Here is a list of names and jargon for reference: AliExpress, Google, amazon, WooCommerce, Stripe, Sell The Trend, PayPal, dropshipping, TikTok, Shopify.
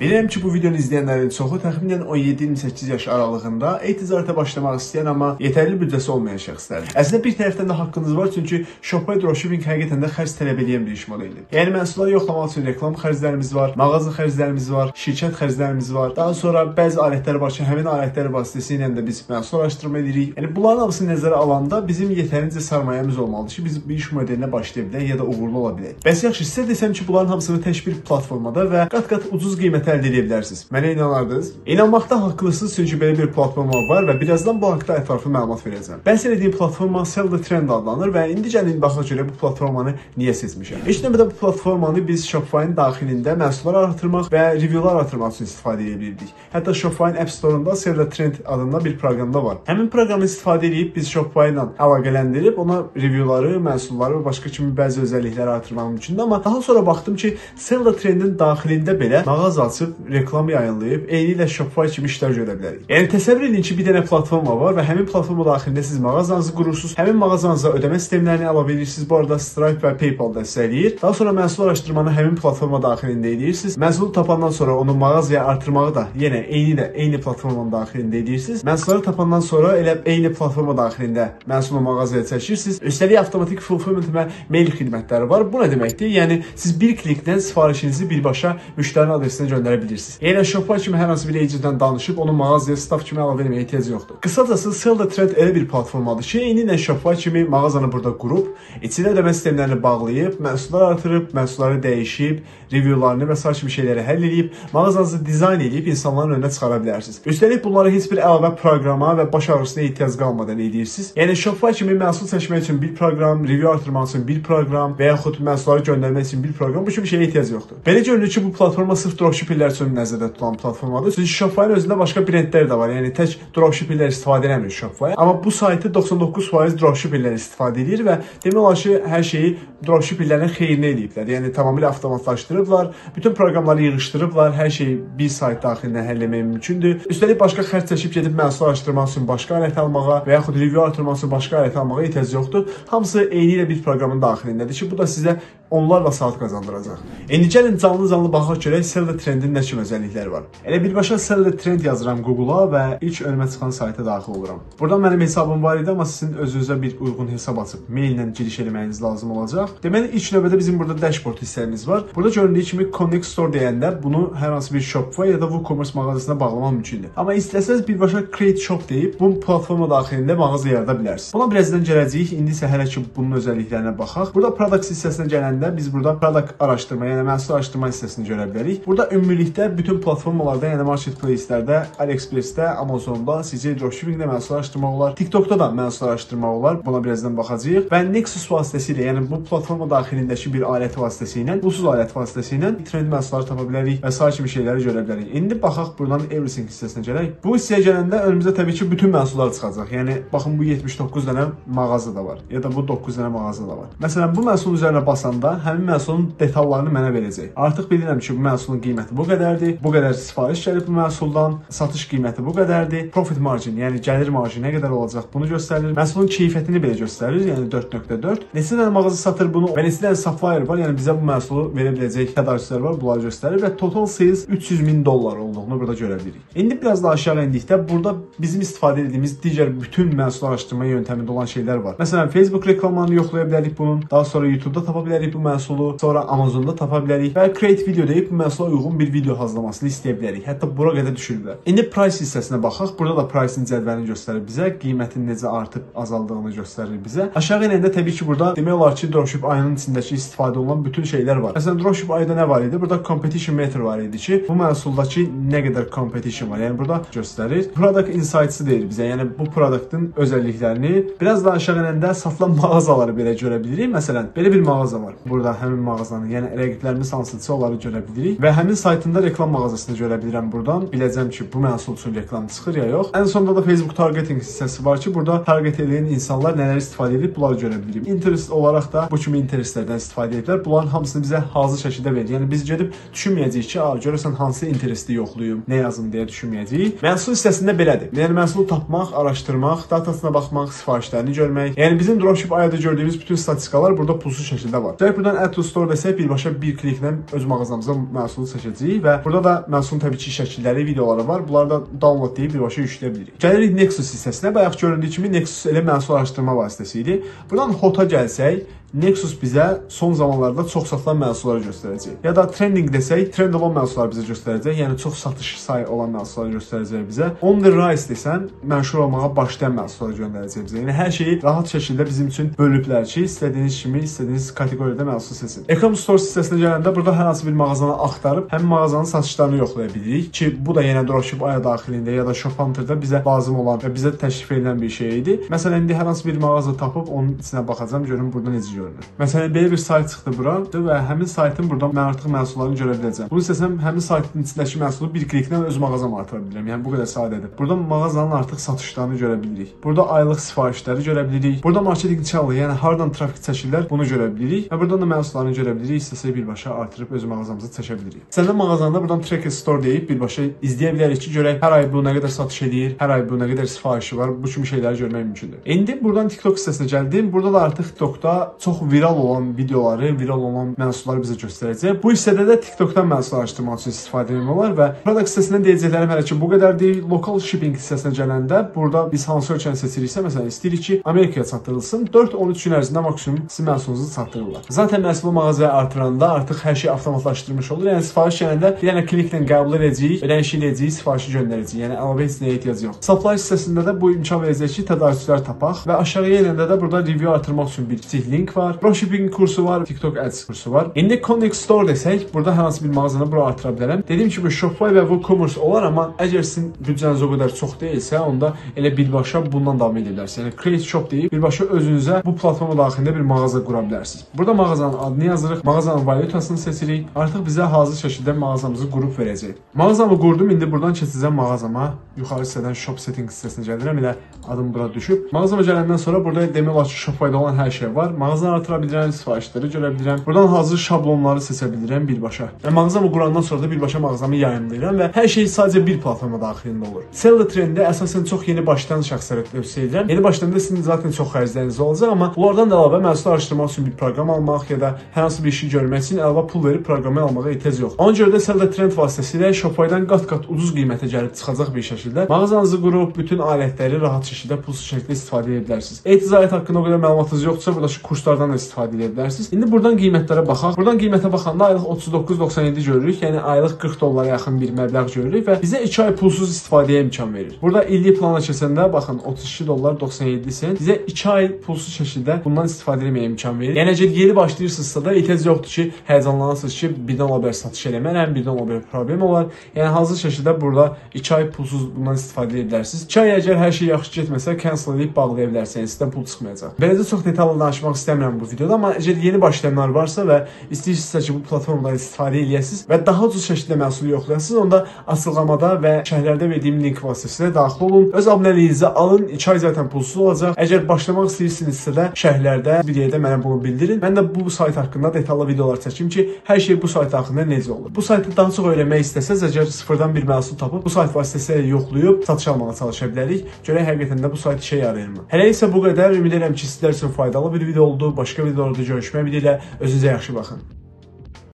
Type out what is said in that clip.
Bilirəm ki, bu videonu izləyənlərin çoxu təxminən 17-28 yaş aralığında e-ticarətə başlamaq istəyən, amma yetərli büdcəsi olmayan şəxslərdir. Əslində bir tərəfdən də haqqınız var, çünki Shopify dropshipping həqiqətən də xərc tələb edən bir iş modelidir. Yəni məhsulları yoxlamaq üçün reklam xərclərimiz var, mağaza xərclərimiz var, şirkət xərclərimiz var. Daha sonra bəzi alətlər var ki, həmin alətlər vasitəsilə də biz məhsul araşdırma edirik. Yəni bunların hamısını nəzərə alanda bizim yetərincə sarmayamız olmalıdır ki, biz bu iş modelinə başlaya bilək ya da uğurlu ola bilək. Bəs yaxşı, sizə desəm ki, bunların hamısını tək bir platformada və qat-qat ucuz qiymətə əldə edə bilərsiniz. Mənə inanardınız? İnanmaqda haqlısınız, çünki belə bir platforma var və birazdan bu haqda ətraflı məlumat verəcəm. Bəhs elədiyim platforma Sell The Trend adlanır və indicənin baxına görə bu platformanı niyə seçmişəm? İlk növbədə bu platformanı biz Shopify-ın daxilində məhsulları artırmaq və reviewlar artırmaq üçün istifadə edə bilirdik. Hətta Shopify-ın App Store-unda Sell The Trend adında bir proqram da var. Həmin proqramı istifadə edib biz Shopify ilə əlaqələndirib ona reviewları, məhsulları və başqa kimi bəzi özəllikləri artırmaq mümkündür, amma daha sonra baxdım ki, Sell The Trend-in daxilində belə mağaza reklam yayınlayıb, eynilə Shopify kimi işlər görə bilərik. Yəni təsəvvür edin ki, bir dənə platforma var və həmin platforma daxilində siz mağazanızı qurursunuz, həmin mağazanıza ödəmə sistemlərini əlavə edirsiniz, bu arada Stripe və PayPal dəstəkləyir. Daha sonra məhsul araşdırmanı həmin platforma daxilində edirsiniz, məhsulu tapandan sonra onu mağazaya artırmağı da yenə eyni platformanın daxilində edirsiniz, məhsulları tapandan sonra elə eyni platforma daxilində məhsulu mağazaya çəkirsiniz. Üstəlik avtomatik fulfillment və mail xidmətləri var. Bu nə deməkdir? Yəni siz bir klikdən sifarişinizi birbaşa müştərinin adresinə göndərə bilirsiniz. Yəni Shopify kimi hər hansı bir agentdən danışıb onu mağazaya staff kimi əlavə etməyə ehtiyac yoxdur. Qısacası Sell The Trend elə bir platformadır ki, eynilə Shopify kimi mağazanı burada qurub, içinə ödəmə sistemlərini bağlayıb, məhsulları artırıb, məhsulları dəyişib, reviewlarını və sair kimi şeyləri həll edib, mağazanızı dizayn edib insanların önünə çıxara bilərsiniz. Üstəlik bunlara heç bir əlavə proqrama və baş ağrısına ehtiyac qalmadan edirsiniz. Yəni Shopify kimi məhsul seçmək üçün bir proqram, review artırmaq üçün bir proqram və yaxud məhsulları göndərmək üçün bir proqram, bu kimi şeyə ehtiyac yoxdur. Belə görünür ki, bu platforma sırf dropshipperlər üçün nəzərdə tutulan platformadır. Çünki Shopify-ın özündə başqa brendlər də var. Yəni tək dropshipperlər istifadə etmir Shopify. Amma bu saytı 99% dropshipperlər istifadə edir və demək olar ki, hər şeyi dropshipperlərin xeyrinə ediblər. Yəni tamamilə avtomatlaşdırıblar, bütün proqramları yığışdırıblar, hər şeyi bir sayt daxilində həll etmək mümkündür. Üstəlik başqa xərc çəkib gedib məhsul araşdırmaq üçün başqa alət almağa və yaxud review artırmaq üçün başqa alət almağa ehtiyac yoxdur. Hamısı eynilə bir proqramın daxilindədir ki, bu da sizə onlarla saat qazandıracaq. İndi gəlin canlı-canlı baxaq görək Sell The Trend-in nə kimi özellikleri var. Elə birbaşa Sell The Trend yazıram Google'a və ilk önümə çıxan sayta daxil oluram. Buradan mənim hesabım var idi, amma sizin özünüzə bir uyğun hesab açıb maillə giriş eləməyiniz lazım olacaq. Deməli ilk növbədə bizim burada dashboard hissəmiz var. Burada göründüyü kimi Connect Store deyəndə bunu hər hansı bir Shopify ya da WooCommerce mağazasına bağlamaq mümkündür. Amma istəsəniz birbaşa Create Shop deyib bu platforma daxilində mağaza yarada bilərsiniz. Buna birazdan gələcəyik. İndi isə hələ ki bunun özelliklerine baxaq. Burada Products hissəsinə gələndə biz burada Product araşdırma, yəni məhsul araşdırma hissəsini görə bilərik. Burada ümumilikdə bütün platformalarda, yəni marketplace-lərdə, AliExpress-də, Amazon-da, CC Dropshipping-də məhsul araşdırmaq olar. TikTok-da da məhsul araşdırmaq olar. Buna birazdan baxacağıq. Və Nexus vasitəsilə, yəni bu platforma daxilindəki bir alət vasitəsilə, ulusuz alət vasitəsilə trend məhsulları tapa bilərik və sair kimi şeyləri görə bilərik. İndi baxaq buradan Everything hissəsinə gələk. Bu hissəyə gələndə önümüzə təbii ki bütün məhsullar çıxacaq. Yəni baxın bu 79 dənə mağaza da var ya da bu 9 dənə mağaza da var. Məsələn bu məhsulun üzərinə basanda həmin məhsulun detallarını mənə verəcək. Artıq bilirəm ki bu məhsulun qiyməti bu qədərdir, bu qədər sifariş gəlib bu məhsuldan, satış qiyməti bu qədərdir, profit margin, yəni gəlir marjı nə qədər olacaq bunu göstərir, məhsulun keyfiyyətini belə göstərir, yəni 4.4, neçə dənə mağaza satır bunu və neçə dənə supplier var, yəni bizə bu məhsulu verə biləcək tədarükçülər var, bunları göstərir və total sales 300.000 dollar olduğunu burada görə bilirik. İndi biraz da aşağı endikdə burada bizim istifadə etdiyimiz digər bütün məhsul araşdırma yöntəmində olan şeylər var. Məsələn Facebook reklamlarını yoxlaya bilərik bunun, daha sonra YouTube-da tapa bilərik bu məhsulu, sonra Amazon-da tapa bilərik və create video deyib bu məhsula uyğun bir video hazırlamasını istəyə bilərik. Hətta bura qədər düşürlər. İndi price hissəsinə baxaq. Burada da price-in cədvəlini göstərir bizə, qiymətin necə artıb azaldığını göstərir bizə. Aşağı enəndə təbii ki burada demək olar ki dropship ayının içindəki istifadə olunan bütün şeylər var. Məsələn dropship ayında nə var idi? Burada competition meter var idi ki, bu məhsuldakı nə qədər competition var. Yəni burada göstərir. Product insights-ı deyir bizə. Yəni bu produktun özəlliklərini. Biraz da aşağı enəndə satılan mağazaları belə görə bilirik. Məsələn, belə bir mağaza var. Burada həmin mağazanın, yəni rəqiblərimiz hansısa onları görə bilirik və həmin saytında reklam mağazasını görə bilirəm buradan. Biləcəm ki, bu məhsul üçün reklam çıxır ya yox. Ən sonda da Facebook targeting hissəsi var ki, burada target edən insanlar nələr istifadə edib bunları görə bilirik. Interest olaraq da bu kimi interestlərdən istifadə edirlər. Bunların hamısını bizə hazır şəkildə verir. Yəni biz gedib düşünməyəcəyik ki, görəsən hansı interesti yoxlayım, nə yazım deyə düşünməyəcəyik. Məhsul hissəsində belədir. Yəni məhsulu tapmaq, araşdırmaq, datasına baxmaq, sifarişlərini görmək. Yəni bizim dropship ayda gördüyümüz bütün statistikalar burada pulsuz şəkildə var. buradan Add to Store desək, birbaşa bir kliklə öz mağazamıza məhsulu seçəcəyik və burada da məhsulun təbii ki şəkilləri, videoları var. Bunları da download deyib birbaşa yükləyə bilirik. Gəlirik Nexus hissəsinə. Bayaq gördüyünüz kimi Nexus elə məhsul araşdırma vasitəsi idi. Buradan Hot'a gəlsək, Nexus bizə son zamanlarda çox satılan məhsulları göstərəcək. Ya da trending desək, trend olan məhsulları bizə göstərəcək. Yəni çox satış sayı olan məhsulları göstərəcək bizə. On the rise desən, məşhur olmağa başlayan məhsulları göndərəcək bizə. Yəni hər şeyi rahat şəkildə bizim üçün bölüblər ki, istədiyiniz kimi, istədiyiniz kateqoriyada məhsul seçin. E-com store sitəsinə gələndə burada hər hansı bir mağazanı axtarıb həm mağazanın satışlarını yoxlaya bilirik ki, bu da yenə dropship aya daxilində ya da shop hunter'da bizə lazım olan və bizə təşrif edilən bir şey idi. Məsələn, indi hər hansı bir mağaza tapıb onun içinə baxacam, görüm burada necə. Məsələn, belə bir sayt çıxdı bura və həmin saytın buradan mən artıq məhsullarını görə biləcəm. Bunu istəsəm həmin saytın içindəki məhsulu bir kliklə öz mağazama artıra bilirəm. Yəni bu qədər sadədir. Burada mağazanın artıq satışlarını görə bilirik. Burada aylıq sifarişləri görə bilirik. Burada marketing channel, yəni hardan trafik çəkirlər, bunu görə bilirik. Və buradan da məhsullarını görə bilirik. İstəsək birbaşa artırıb öz mağazamıza çəkə bilirik. Sənin mağazanda buradan track store deyib birbaşa izləyə bilərik ki, görək hər ay bu nə qədər satış eləyir, hər ay bu nə qədər sifarişi var. Bu kimi şeyləri görmək mümkündür. İndi buradan TikTok sitəsinə gəldim. Burada da artıq TikTokda çox viral olan videoları, viral olan məhsulları bizə göstərəcək. Bu hissədə də TikTok'dan məhsul araşdırmaq üçün istifadə etmək olar və product hissəsindən deyəcəklərim hələ ki bu qədər deyil. Lokal shipping hissəsinə gələndə burada biz hansı ölkəni seçiriksə, məsələn istəyirik ki Amerikaya çatdırılsın, 4-13 gün ərzində maksimum sizin məhsulunuzu çatdırırlar. Zaten məhsulu mağazaya artıranda artıq hər şey avtomatlaşdırılmış olur. Yəni sifariş gələndə yəni kliklə qəbul edəcəyik, ödəniş edəcəyik, sifarişi göndərəcəyik. Yəni əlavə heç nəyə ehtiyac yox. Supply hissəsində də bu imkan verəcək ki, tədarükçülər tapaq və aşağıya enəndə də burada review artırmaq üçün bir kiçik link var. Dropshipping kursu var, TikTok Ads kursu var. İndi Connect Store desək, burada hər hansı bir mağazanı bura artıra bilərəm. Dediyim kimi Shopify və WooCommerce olar, amma əgər sizin büdcəniz o qədər çox deyilsə, onda elə birbaşa bundan davam edə bilərsiniz. Yəni Create Shop deyib birbaşa özünüzə bu platforma daxilində bir mağaza qura bilərsiniz. Burada mağazanın adını yazırıq, mağazanın valyutasını seçirik. Artıq bizə hazır şəkildə mağazamızı qurub verəcək. Mağazamı qurdum, indi buradan keçəcəm mağazama. Yuxarı hissədən Shop Settings hissəsinə gəlirəm, elə adım bura düşüb. Mağazama gələndən sonra burada demək olar ki, Shopify-da olan hər şey var. Mağazanı artıra bilirəm, sifarişləri görə bilirəm. Buradan hazır şablonları seçə bilirəm birbaşa. Və mağazamı qurandan sonra da birbaşa mağazamı yayımlayıram və hər şey sadəcə bir platforma daxilində olur. Sell The Trend-də əsasən çox yeni başlayan şəxslərə tövsiyə edirəm. Yeni başlayanda sizin zaten çox xərcləriniz olacaq, amma onlardan da əlavə məhsul araşdırmaq üçün bir proqram almaq ya da hər hansı bir işi görmək üçün əlavə pul verib proqramı almağa ehtiyac yox. Ona görə də Sell The Trend vasitəsilə Shopify-dan qat-qat ucuz qiymətə gəlib çıxacaq bir şəkildə mağazanızı qurub bütün alətləri rahat şəkildə pulsuz şəkildə istifadə edə bilərsiniz. Etizaret haqqında o qədər məlumatınız yoxdursa, burada kurslardan da istifadə edə bilərsiniz. İndi buradan qiymətlərə baxaq. Buradan qiymətə baxanda aylıq 39.97 görürük. Yəni aylıq 40 dollara yaxın bir məbləğ görürük və bizə 2 ay pulsuz istifadəyə imkan verir. Burada illik plana keçəndə baxın 32 dollar 97 sent bizə 2 ay pulsuz şəkildə bundan istifadə etməyə imkan verir. Yəni əgər yeni başlayırsınızsa da ehtiyac yoxdur ki, həyəcanlanasınız ki, birdən ola bilər satış eləmərəm, birdən ola bilər problem olar. Yəni hazır şəkildə burada 2 ay pulsuz bundan istifadə edə bilərsiniz. 2 ay əgər hər şey yaxşı getməsə cancel edib bağlaya bilərsiniz. Sizdən pul çıxmayacaq. Beləcə çox detallı danışmaq istəmirəm bu videoda, amma əgər yeni başlayanlar varsa və istəyirsinizsə ki, bu platformadan istifadə edəsiniz və daha ucuz şəkildə məhsulu yoxlayasınız, onda açıqlamada və şərhlərdə verdiyim link vasitəsilə daxil olun. Öz abunəliyinizi alın, 2 ay zaten pulsuz olacaq. Əgər başlamaq istəyirsinizsə də şərhlərdə bir yerdə mənə bunu bildirin. Mən də bu sayt haqqında detallı videolar çəkim ki, hər şey bu sayt haqqında necə olur. Bu saytı daha çox öyrənmək istəsəz, əgər sıfırdan bir məhsul tapıb bu sayt vasitəsilə yoxlayıb satış almağa çalışa bilərik. Görək həqiqətən də bu sayt işə yarayırmı? Hələ isə bu qədər. Ümid edirəm ki, sizlər üçün faydalı bir video oldu. Başqa videolarda görüşmək dileğiyle. Özünüze yaxşı bakın.